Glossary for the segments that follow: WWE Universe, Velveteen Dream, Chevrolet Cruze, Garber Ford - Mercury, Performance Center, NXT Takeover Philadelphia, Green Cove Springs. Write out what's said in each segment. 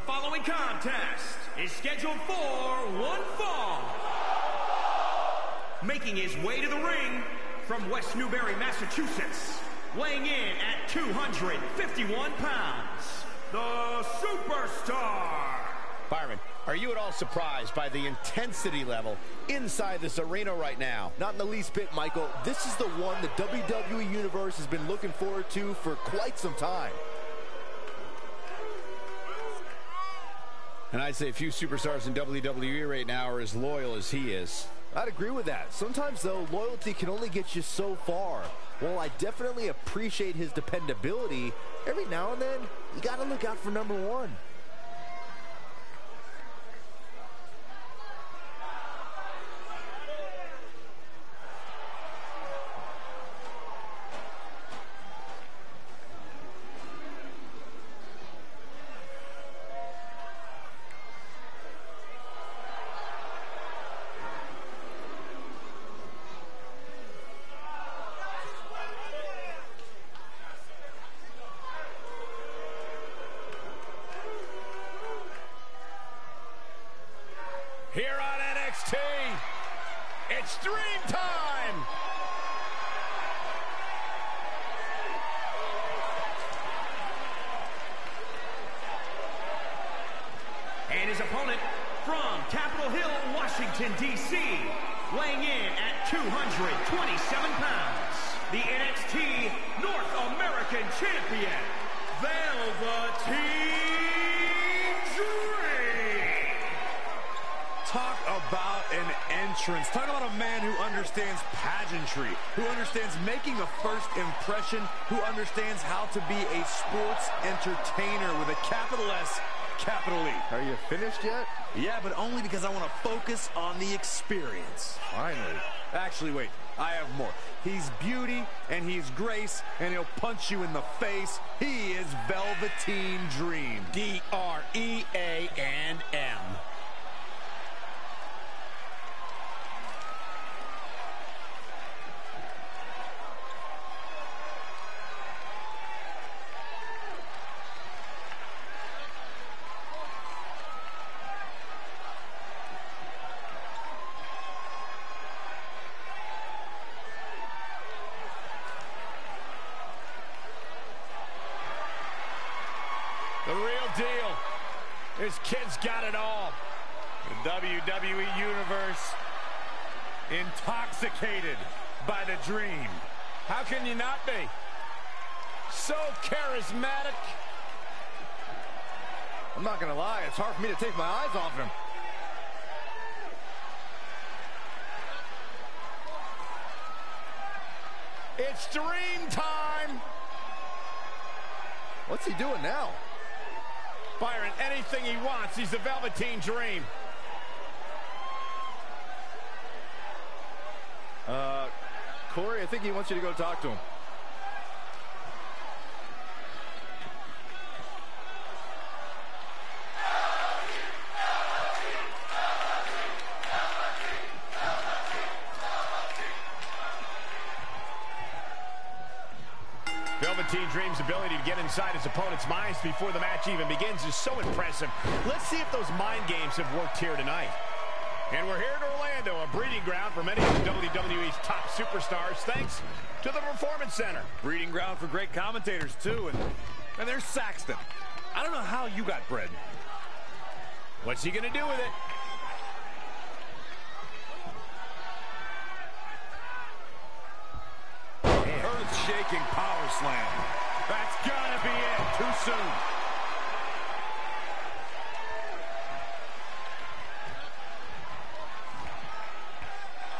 The following contest is scheduled for one fall. Making his way to the ring from West Newbury, Massachusetts, weighing in at 251 pounds, the Superstar. Byron, are you at all surprised by the intensity level inside this arena right now? Not in the least bit, Michael. This is the one the WWE Universe has been looking forward to for quite some time. And I'd say few superstars in WWE right now are as loyal as he is. I'd agree with that. Sometimes, though, loyalty can only get you so far. While I definitely appreciate his dependability, every now and then, you gotta look out for number one. Here on NXT, it's dream time! And his opponent from Capitol Hill, Washington, D.C., weighing in at 227 pounds, the NXT North American Champion, Velveteen Dream! Talk about an entrance. Talk about a man who understands pageantry, who understands making a first impression, who understands how to be a sports entertainer with a capital S, capital E. Are you finished yet? Yeah, but only because I want to focus on the experience. Finally. Actually, wait, I have more. He's beauty, and he's grace, and he'll punch you in the face. He is Velveteen Dream. D-R-E-A-N-M. The real deal. This kid's got it all. The WWE Universe intoxicated by the dream. How can you not be? So charismatic. I'm not gonna lie, it's hard for me to take my eyes off him. It's dream time. What's he doing now? Byron, anything he wants. He's the Velveteen Dream. Corey, I think he wants you to go talk to him. Velveteen Dream's ability to get inside his opponent's minds before the match even begins is so impressive. Let's see if those mind games have worked here tonight. And we're here in Orlando, a breeding ground for many of WWE's top superstars, thanks to the Performance Center. Breeding ground for great commentators, too. And there's Saxton. I don't know how you got bred. What's he going to do with it? Shaking power slam. That's gotta be it. Too soon.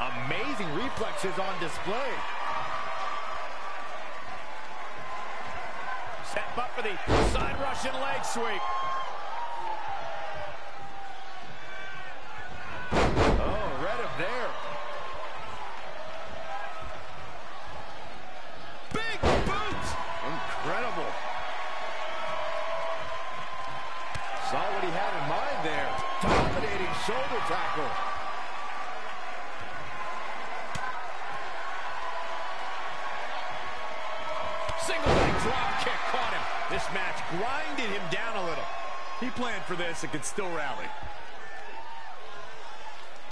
Amazing reflexes on display. Set up for the side Russian leg sweep. Oh, read him there. Incredible. Saw what he had in mind there. Dominating shoulder tackle. Single leg drop kick caught him. This match grinded him down a little. He planned for this and can still rally.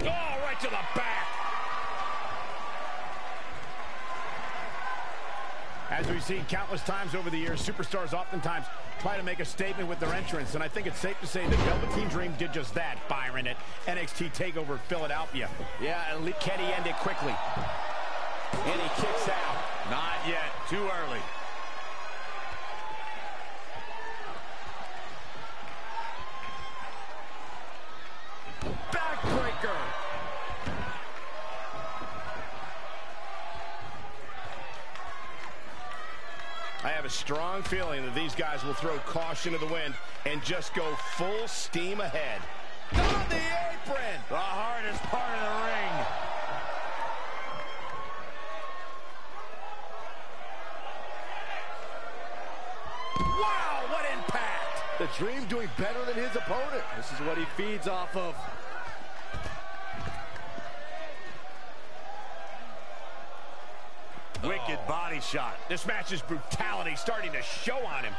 Oh, right to the back. As we've seen countless times over the years, superstars oftentimes try to make a statement with their entrance, and I think it's safe to say that Velveteen Dream did just that, Byron, at NXT Takeover Philadelphia. Yeah, and can he end it quickly? And he kicks out. Not yet. Too early. Backbreaker. I have a strong feeling that these guys will throw caution to the wind and just go full steam ahead. On the apron! The hardest part of the ring. Wow, what impact! The Dream doing better than his opponent. This is what he feeds off of. Wicked body shot. This match's brutality starting to show on him.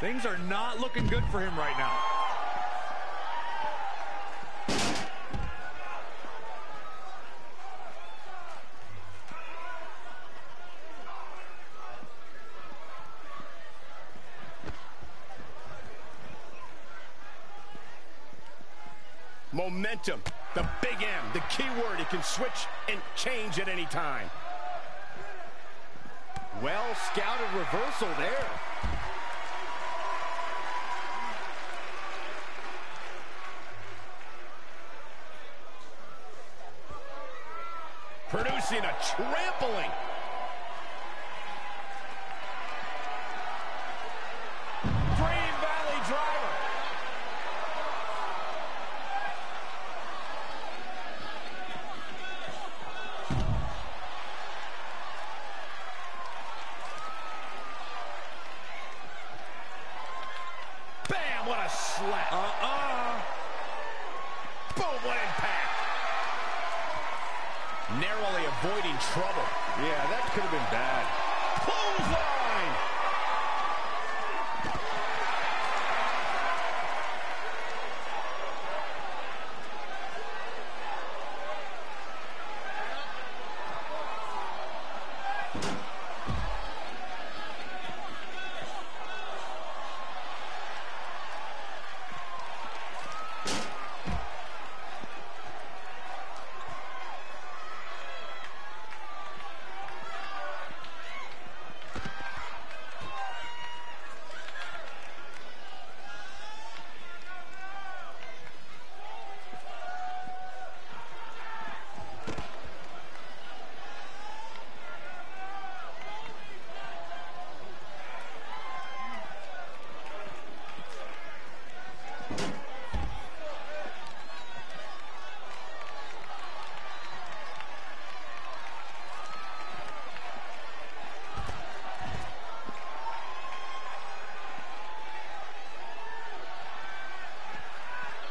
Things are not looking good for him right now. Momentum, the big M, the key word. It can switch and change at any time. Well scouted reversal there. Producing a trampling. Dream Valley Driver. Boom, what impact. Narrowly avoiding trouble. Yeah, that could have been bad. Clothesline.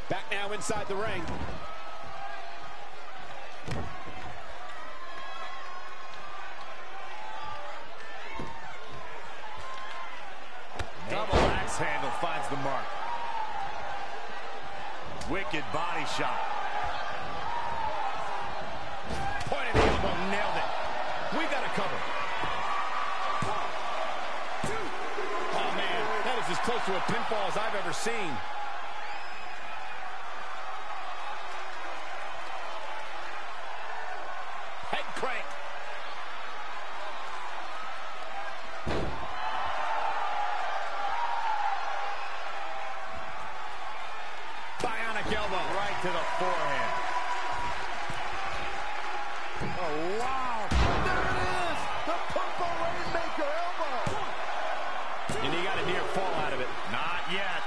Back now inside the ring. Double axe handle finds the mark. Wicked body shot. Point of the elbow, nailed it. We got a cover. Oh man, that is as close to a pinfall as I've ever seen. To the forehead. Oh, wow. There it is. The Purple Rainmaker elbow. And he got a near fall out of it. Not yet.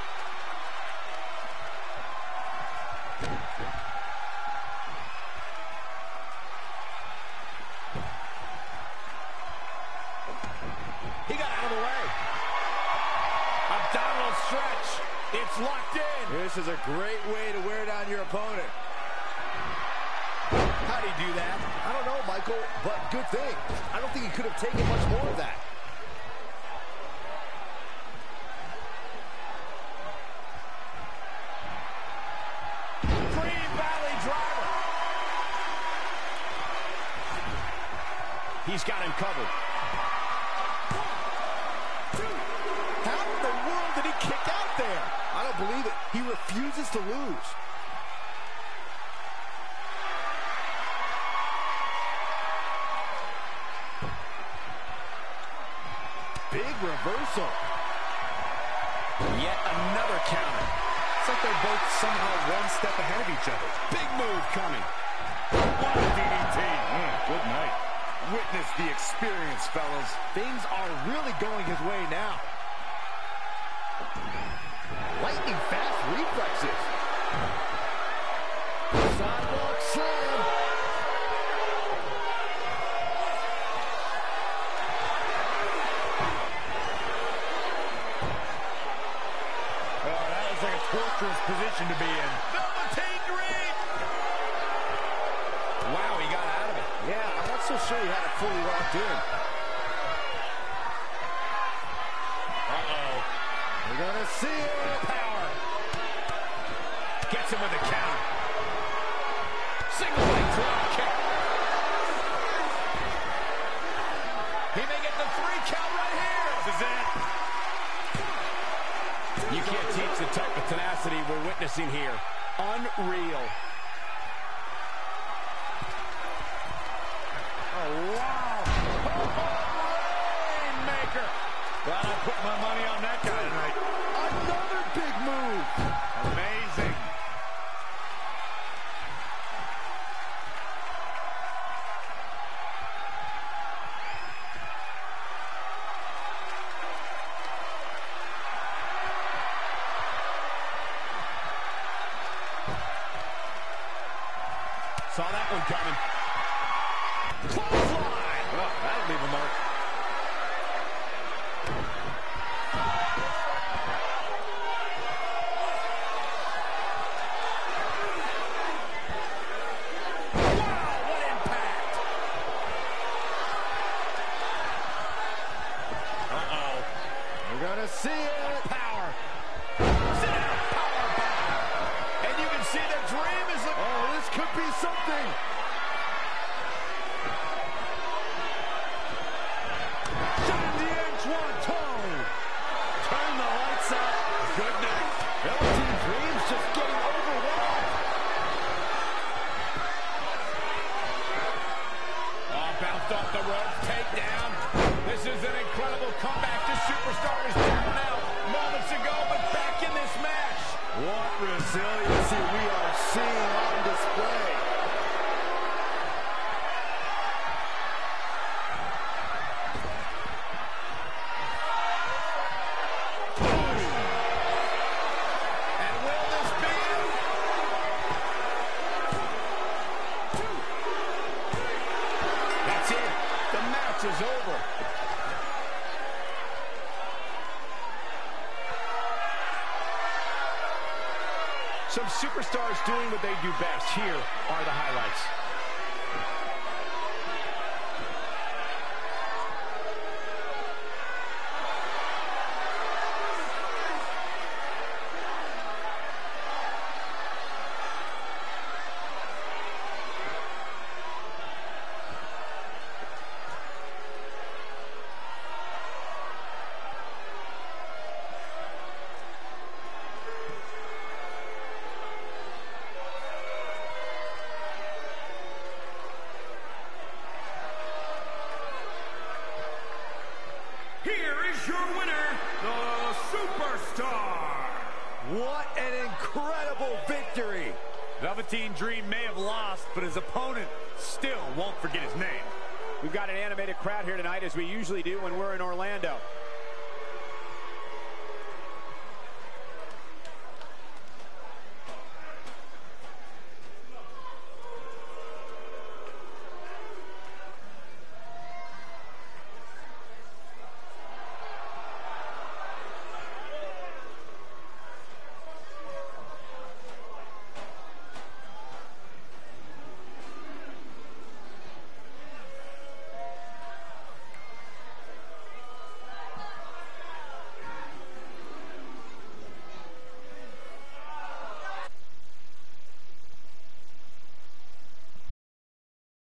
He got out of the way. Abdominal stretch. It's locked in. This is a great way to wear down your opponent. How'd he do that? I don't know, Michael, but good thing. I don't think he could have taken much more of that. He's got him covered. How in the world did he kick out there? I don't believe it. He refuses to lose. Big reversal. Yet another counter. It's like they're both somehow one step ahead of each other. Big move coming. What a DDT. Good night. Witness the experience, fellas. Things are really going his way now. Lightning fast reflexes. Sidewalk slam. Fortress position to be in. Velveteen Dream! Wow, he got out of it. Yeah, I'm not so sure he had it fully locked in. Uh-oh. We're gonna see it. Power. Gets him with a counter. Single leg drop kick. He may get the 3 count right here. This is it. You can't teach the type of tenacity we're witnessing here. Unreal. Oh, wow. Rainmaker. Glad I put my money on that guy tonight. Another big move. Amazing. Saw that one coming. Close line. Oh, that'll leave a mark. Wow, what impact. Uh-oh. We're going to see it. Power. Sit down. Power bomb. And you can see their dream is looking. Oh. This could be something. Shot the edge, one-toe. Turn the lights out. Good night. Velveteen Dream's just getting overwhelmed. Oh, bounced off the ropes. Takedown. This is an incredible comeback. This superstar is down now. Moments ago, but back in this match. What resiliency we are seeing on display. And will this be it? 2, 3. That's it. The match is over. Some superstars doing what they do best. Here are the highlights. Here is your winner, the Superstar. What an incredible victory. Velveteen Dream may have lost, but his opponent still won't forget his name. We've got an animated crowd here tonight, as we usually do when we're in Orlando.